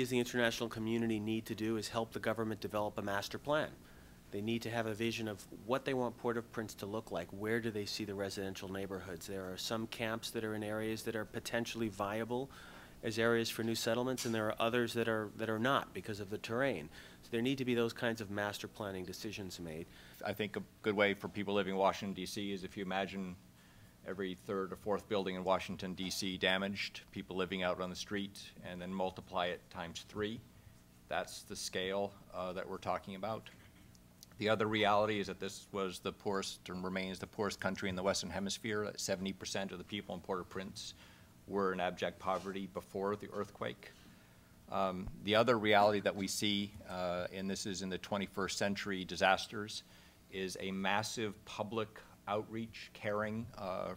we as the international community need to do is help the government develop a master plan. They need to have a vision of what they want Port-au-Prince to look like. Where do they see the residential neighborhoods? There are some camps that are in areas that are potentially viable as areas for new settlements, and there are others that are not because of the terrain. So there need to be those kinds of master planning decisions made. I think a good way for people living in Washington, D.C. is if you imagine every third or fourth building in Washington, D.C. damaged, people living out on the street, and then multiply it times 3. That's the scale that we're talking about. The other reality is that this was the poorest and remains the poorest country in the Western Hemisphere. 70% of the people in Port-au-Prince were in abject poverty before the earthquake. The other reality that we see, and this is in the 21st century disasters, is a massive public outreach, caring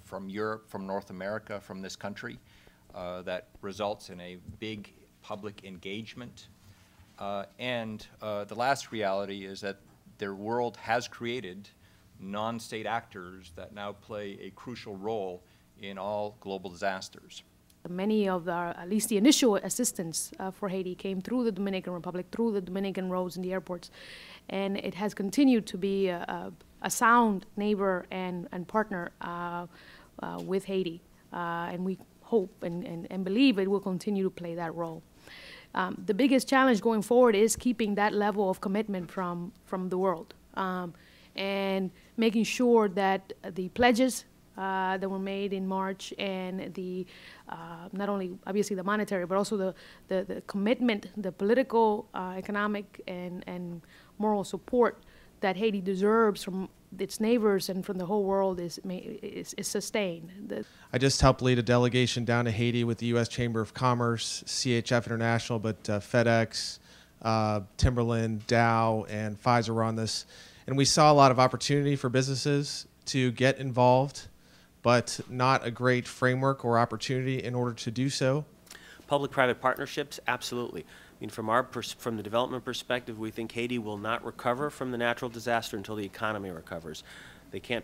from Europe, from North America, from this country, that results in a big public engagement. The last reality is that their world has created non-state actors that now play a crucial role in all global disasters. Many of our, at least the initial assistance for Haiti came through the Dominican Republic, through the Dominican roads and the airports, and it has continued to be a sound neighbor and partner with Haiti. And we hope and believe it will continue to play that role. The biggest challenge going forward is keeping that level of commitment from the world and making sure that the pledges that were made in March and the, not only obviously the monetary, but also the commitment, the political, economic, and moral support that Haiti deserves from its neighbors and from the whole world is sustained. I just helped lead a delegation down to Haiti with the U.S. Chamber of Commerce, CHF International, but FedEx, Timberland, Dow, and Pfizer were on this. And we saw a lot of opportunity for businesses to get involved, but not a great framework or opportunity in order to do so. Public-private partnerships, absolutely. I mean, from the development perspective, we think Haiti will not recover from the natural disaster until the economy recovers.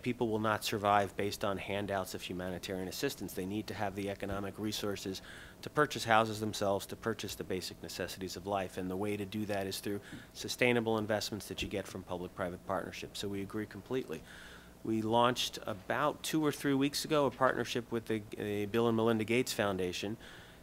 People will not survive based on handouts of humanitarian assistance. They need to have the economic resources to purchase houses themselves, to purchase the basic necessities of life. And the way to do that is through sustainable investments that you get from public-private partnerships. So we agree completely. We launched about 2 or 3 weeks ago a partnership with the Bill and Melinda Gates Foundation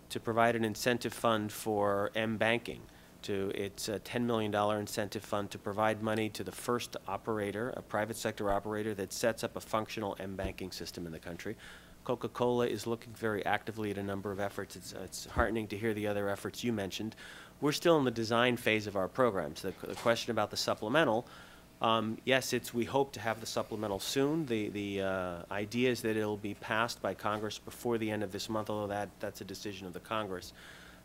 to provide an incentive fund for M-Banking. It's a $10 million incentive fund to provide money to the first operator, a private sector operator, that sets up a functional M-Banking system in the country. Coca-Cola is looking very actively at a number of efforts. It's heartening to hear the other efforts you mentioned. We're still in the design phase of our programs. The question about the supplemental, yes, we hope to have the supplemental soon. The idea is that it'll be passed by Congress before the end of this month, although that's a decision of the Congress.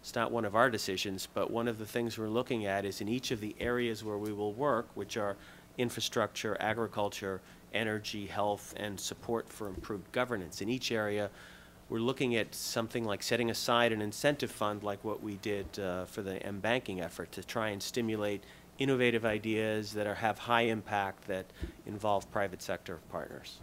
It's not one of our decisions, but one of the things we're looking at is in each of the areas where we will work, which are infrastructure, agriculture, energy, health, and support for improved governance. In each area, we're looking at something like setting aside an incentive fund like what we did for the M-Banking effort to try and stimulate innovative ideas that have high impact that involve private sector partners.